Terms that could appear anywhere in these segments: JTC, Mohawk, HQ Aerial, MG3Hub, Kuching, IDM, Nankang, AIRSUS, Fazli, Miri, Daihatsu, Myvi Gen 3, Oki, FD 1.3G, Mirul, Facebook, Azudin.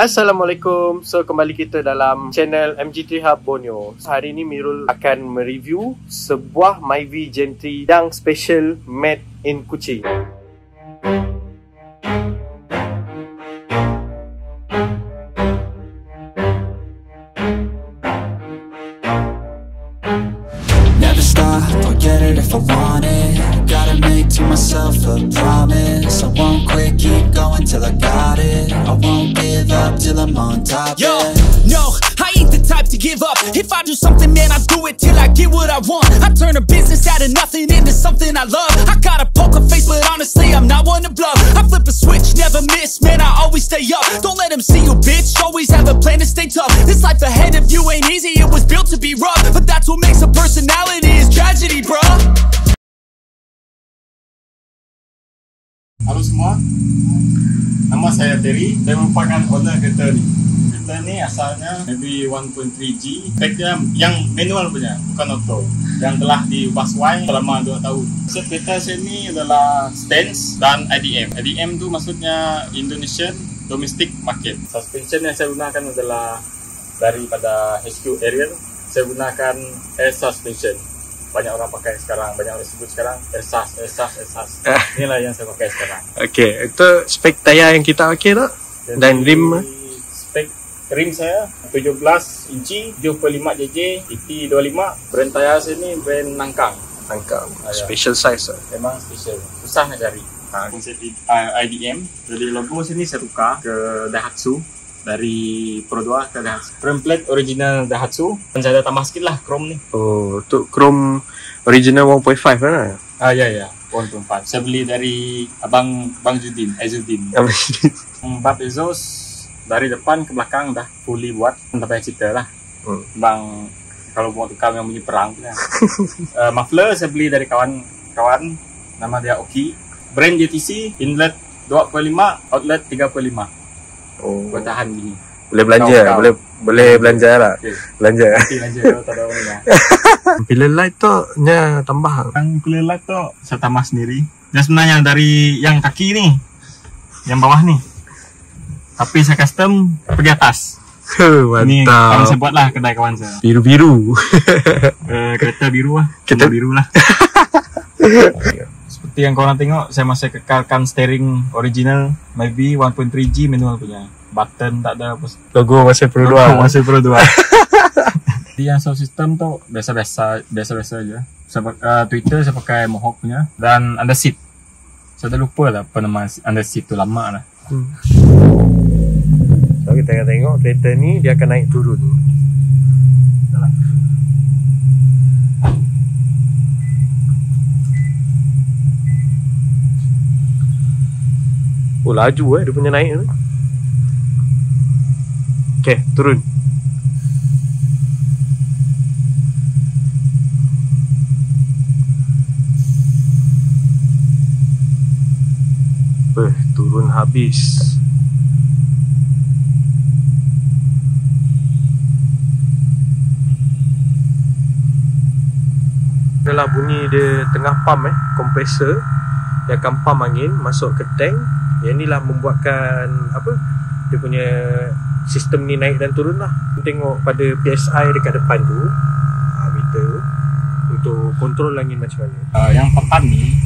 Assalamualaikum. So kembali kita dalam channel MG3Hub Borneo. Hari ini Mirul akan mereview sebuah Myvi Gen 3 yang special made in Kuching. Never stop, I'll get it if I want it. Gotta make to myself a promise. I won't quit, keep going till I got it. I won't give up till I'm on top. Yo, no, I ain't the type to give up. If I do something, man, I do it till I get what I want. I turn a business out of nothing into something I love. I got a poker face, but honestly, I'm not one to bluff. I flip a switch, never miss, man, I always stay up. Don't let them see you, bitch, always have a plan to stay tough. This life ahead of you ain't easy, it was built to be rough. But that's what makes a personality is tragedy, bruh. Halo semua, nama saya Terry. Saya merupakan owner kereta ni. Kereta ni asalnya FD 1.3G, kereta yang manual punya, bukan auto, yang telah dipasuai selama 2 tahun. So, kereta saya ni adalah stance dan IDM. IDM tu maksudnya Indonesian Domestic Market. Suspension yang saya gunakan adalah daripada HQ Aerial. Saya gunakan AIRSUS suspension. Banyak orang pakai sekarang, banyak orang sebut sekarang AIRSUS. Inilah yang saya pakai sekarang. Okey, itu spek tayar yang kita pakai tak? Dan rim? Spek rim saya 17 inci, 75 JJ, EP25. Brand tayar saya ni brand Nankang. Nankang, special size tak? Memang special, susah nak cari. Konsep IDM, jadi logo sini saya tukar ke Daihatsu. Dari Pro 2 ke Daihatsu. Chrome plate original Daihatsu. Dan saya ada tambah sikit lah chrome ni. Oh, untuk chrome original 1.5 kan lah? Ah, ya, ya. 1.5. Saya beli dari Abang Judin, Azudin. Bab exhaust dari depan ke belakang dah fully buat. Tak payah cerita lah. Bang, kalau mau tukar yang bunyi perang tu lah. Muffler saya beli dari kawan. Nama dia Oki. Brand JTC, inlet 2.5, outlet 3.5. Oh, buat tahan gini. Boleh belanja, kau. boleh belanja lah. Okay. Belanja. Pilih light tu nya tambah. Yang pilih light tu saya tambah sendiri. Dia sebenarnya dari yang kaki ni, yang bawah ni. Tapi saya custom pergi atas. Mantap. Ini kawan saya buat lah, kedai kawan saya. Biru-biru. Kereta biru lah. Kereta biru lah. Seperti yang korang tengok, saya masih kekalkan steering original Myvi 1.3G manual punya. Button tak ada, logo masih Pro 2. Jadi yang sound system tu biasa-biasa aja. Twitter saya pakai Mohawk punya. Dan underseat, saya dah lupa lah apa nama underseat tu, lama lah. So kita akan tengok kereta ni, dia akan naik turun. Oh, laju dia punya naik tu. Okey, turun. Turun habis. Adalah bunyi dia tengah pump kompresor. Dia akan pump angin masuk ke tank. Yang inilah membuatkan apa, dia punya sistem ni naik dan turun lah. Tengok pada PSI dekat depan tu, meter tu, untuk kontrol angin macam mana. Yang papan ni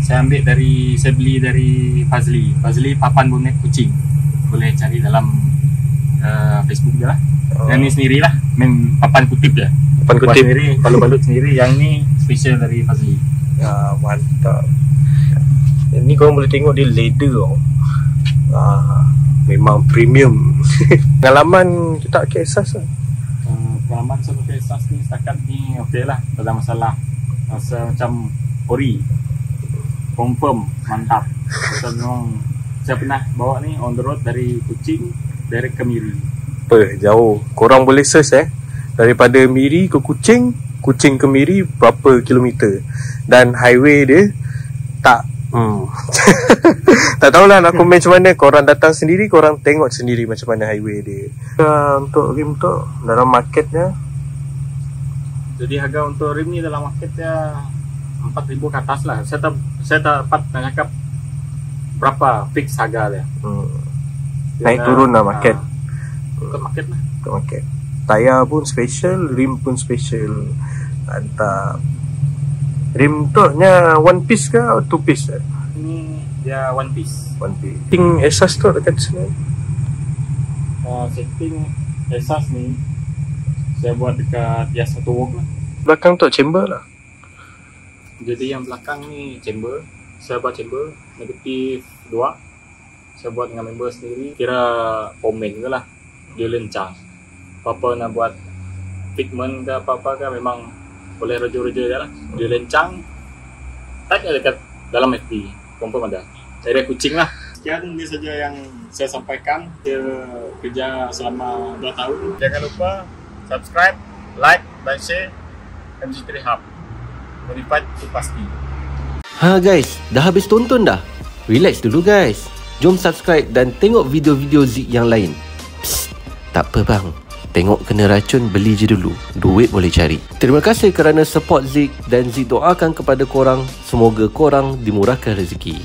saya beli dari Fazli, papan bonet Kuching. Boleh cari dalam Facebook dia lah. Yang ni sendiri lah, main papan kutip dia. Papan kutip sendiri, balut-balut sendiri. Yang ni special dari Fazli. Mantap. Ni korang boleh tengok dia leather tau. Memang premium. Pengalaman kita pakai AIRSUS lah. Pengalaman saya pakai AIRSUS ni setakat ni ok lah, tak ada masalah. Rasa macam ori, confirm, mantap. Saya pernah bawa ni on the road dari Kuching, dari ke Miri. Jauh, korang boleh search daripada Miri ke Kuching, Kuching ke Miri berapa kilometer. Dan highway dia tak tak tahulah nak komen macam mana. Korang datang sendiri, korang tengok sendiri macam mana highway dia. Untuk rim tu dalam marketnya, jadi harga untuk rim ni dalam marketnya 4,000 ke atas lah. Saya tak dapat nak cakap berapa fix harga dia. naik turun lah market. Ke market lah. Ke market. Tayar pun special, rim pun special. Antap. Rim tu nya one piece ke two piece? Ni dia one piece. One piece. Setting AIRSUS tu dekat sini. Setting AIRSUS ni saya buat dekat dia satu wok lah. Belakang tu chamber lah. Jadi yang belakang ni chamber. Saya buat chamber negatif 2. Saya buat dengan member sendiri. Kira komen ke lah. Dia lencang. Apa-apa nak buat pigment ke apa-apa ke memang boleh roja-roja dia lah. Dia lencang. Tag ada dekat dalam FD. Confirm ada. Saya Kuching lah. Sekian dia saja yang saya sampaikan. Saya kerja selama 2 tahun. Jangan lupa subscribe, like dan share MG3Hub. Modified itu pasti. Ha guys, dah habis tonton dah? Relax dulu guys. Jom subscribe dan tengok video-video Zik yang lain. Psst, tak apa bang. Tengok kena racun beli je dulu. Duit boleh cari. Terima kasih kerana support Zik dan Zik doakan kepada korang semoga korang dimurahkan rezeki.